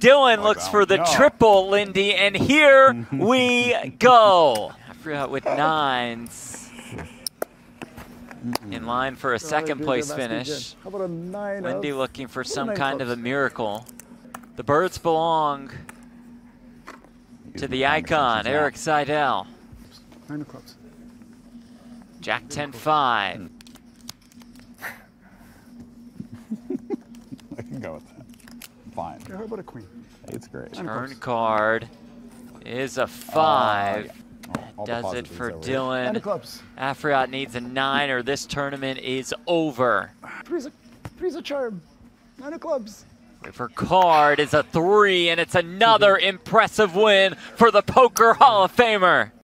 Dylan looks for the triple, Lindy, and here we go. I forgot with nines. In line for a second-place finish. Lindy looking for some kind of a miracle. The birds belong to the icon, Erik Seidel. Jack 10-5. I can go with that. Fine. How about a queen? It's great. Turn card is a 5. Yeah. Does it for Dylan. Afriat needs a 9 or this tournament is over. Three's a charm. 9 of clubs. For card is a 3 and it's another impressive win for the Poker Hall of Famer.